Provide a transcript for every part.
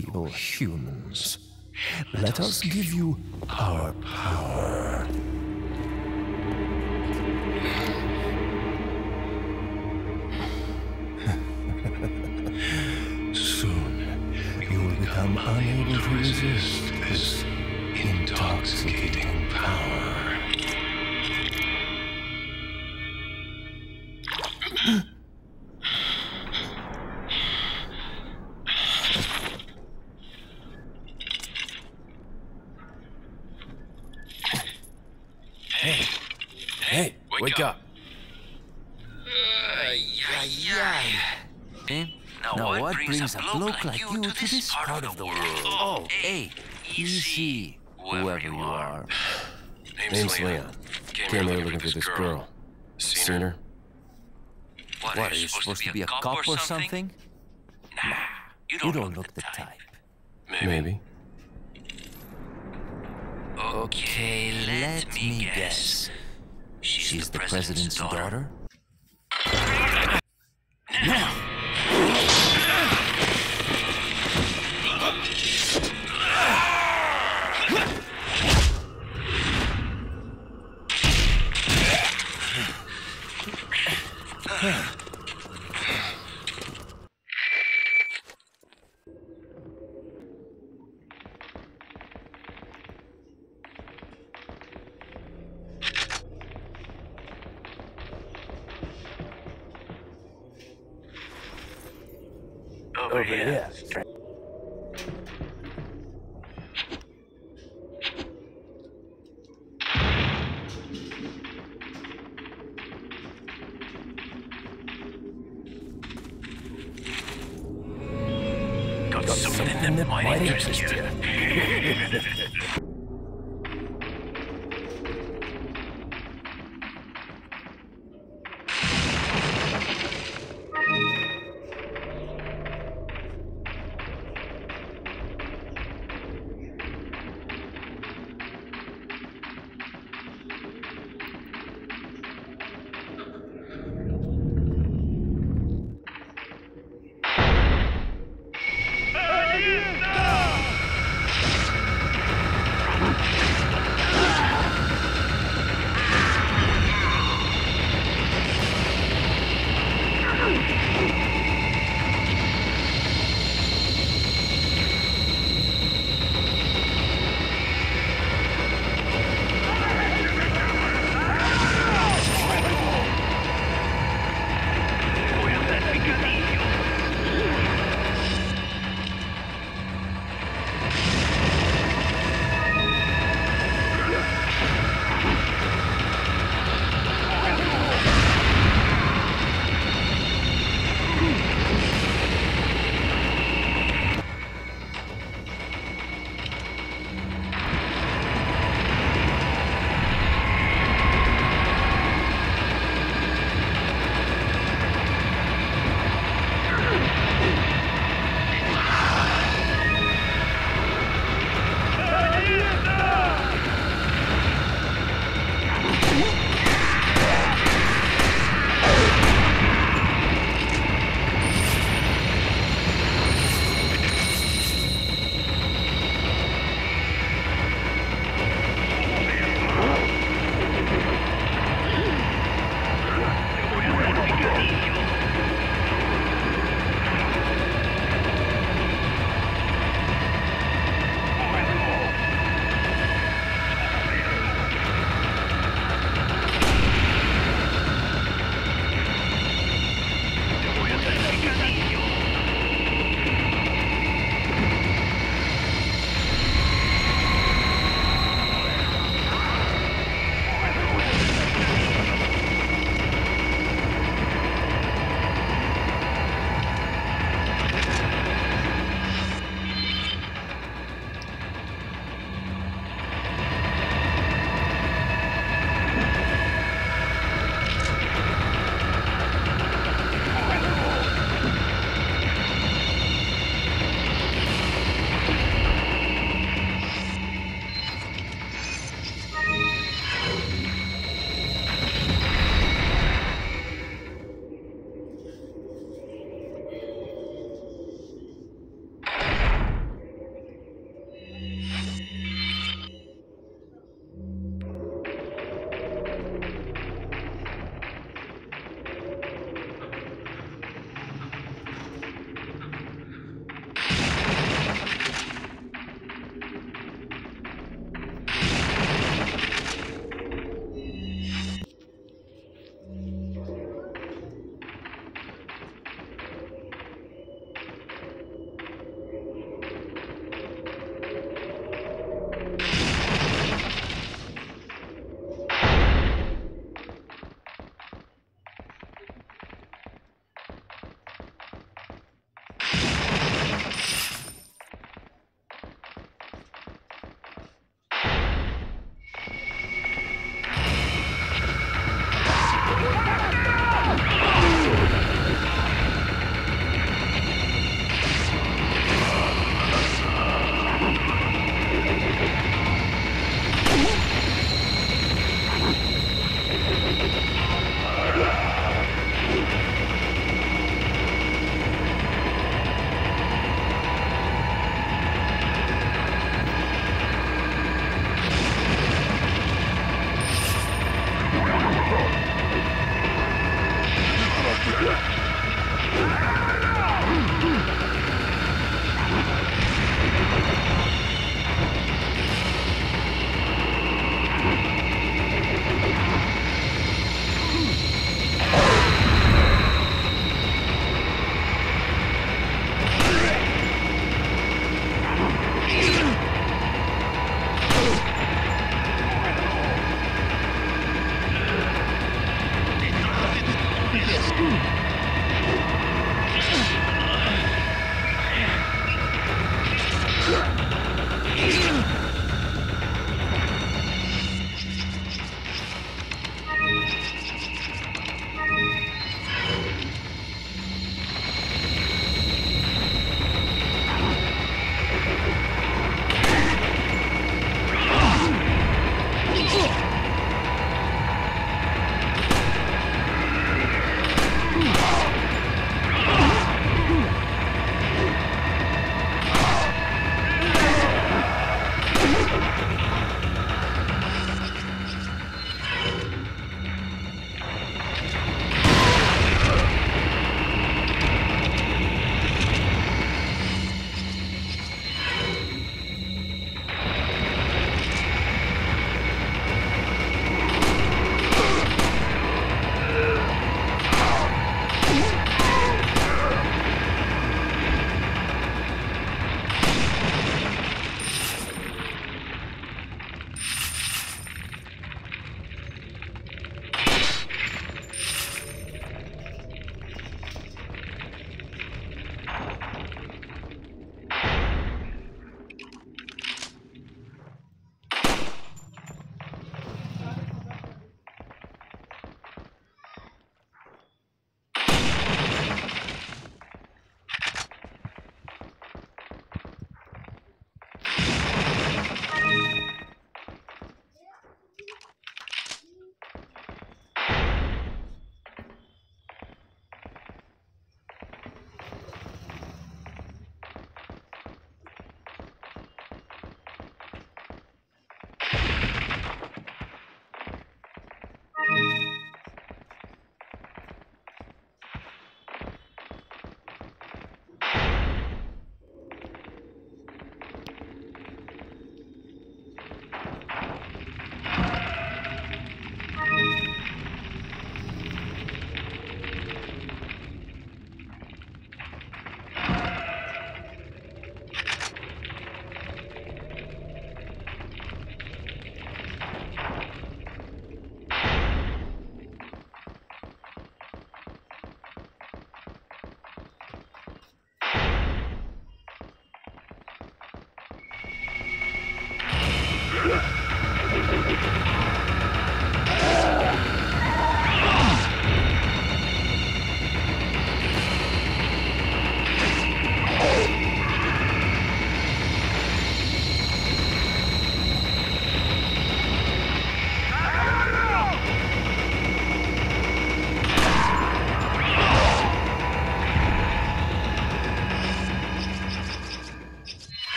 feeble humans. Let us give you our power. Soon, you will become unable to resist this intoxicating power. Hey, wake up. Now what brings a bloke like you to this part of the world? Oh, hey, easy, whoever you are. Name's Leon. Came here looking for this girl. Seen her? What, are you supposed to be a cop or something? Nah, you don't look the type. Maybe. Okay, let me guess. She's the president's daughter? Now! Over here. Got something that might interest you.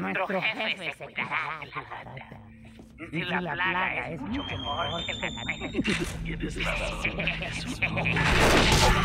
Nuestro jefe se cuidará de la rata. Si la plaga es mucho mejor que la nuestra.